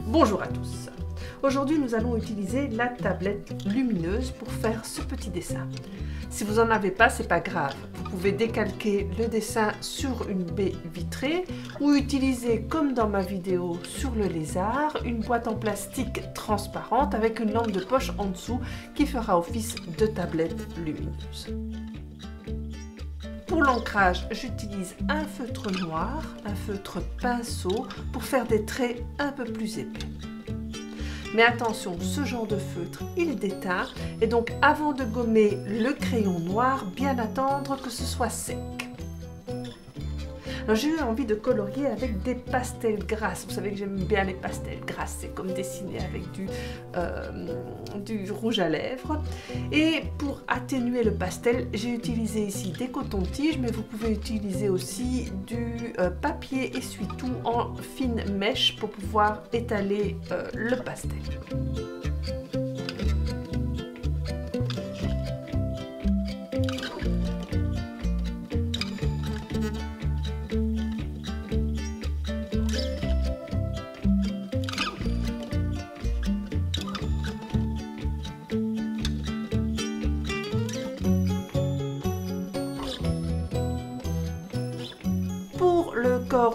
Bonjour à tous. Aujourd'hui, nous allons utiliser la tablette lumineuse pour faire ce petit dessin. Si vous n'en avez pas, c'est pas grave. Vous pouvez décalquer le dessin sur une baie vitrée ou utiliser, comme dans ma vidéo sur le lézard, une boîte en plastique transparente avec une lampe de poche en dessous qui fera office de tablette lumineuse. Pour l'ancrage, j'utilise un feutre noir, un feutre pinceau pour faire des traits un peu plus épais. Mais attention, ce genre de feutre, il déteint et donc avant de gommer le crayon noir, bien attendre que ce soit sec. J'ai eu envie de colorier avec des pastels grasses. Vous savez que j'aime bien les pastels grasses, c'est comme dessiner avec du rouge à lèvres. Et pour atténuer le pastel, j'ai utilisé ici des cotons-tiges, mais vous pouvez utiliser aussi du papier essuie-tout en fine mèche pour pouvoir étaler le pastel.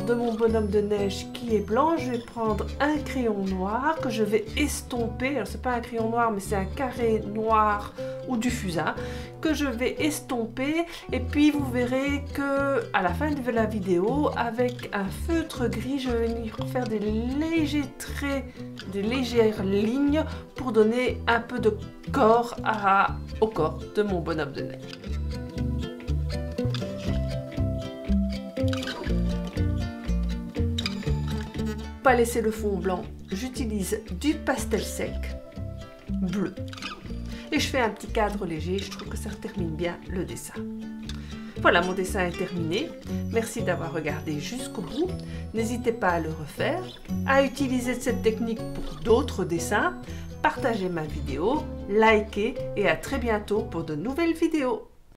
De mon bonhomme de neige qui est blanc, je vais prendre un crayon noir que je vais estomper. Alors c'est pas un crayon noir, mais c'est un carré noir ou du fusain que je vais estomper, et puis vous verrez que à la fin de la vidéo, avec un feutre gris, je vais venir faire des légers traits, des légères lignes pour donner un peu de corps au corps de mon bonhomme de neige. Laisser le fond blanc, j'utilise du pastel sec bleu et je fais un petit cadre léger. Je trouve que ça termine bien le dessin. Voilà, mon dessin est terminé. Merci d'avoir regardé jusqu'au bout. N'hésitez pas à le refaire, à utiliser cette technique pour d'autres dessins. Partagez ma vidéo, likez et à très bientôt pour de nouvelles vidéos.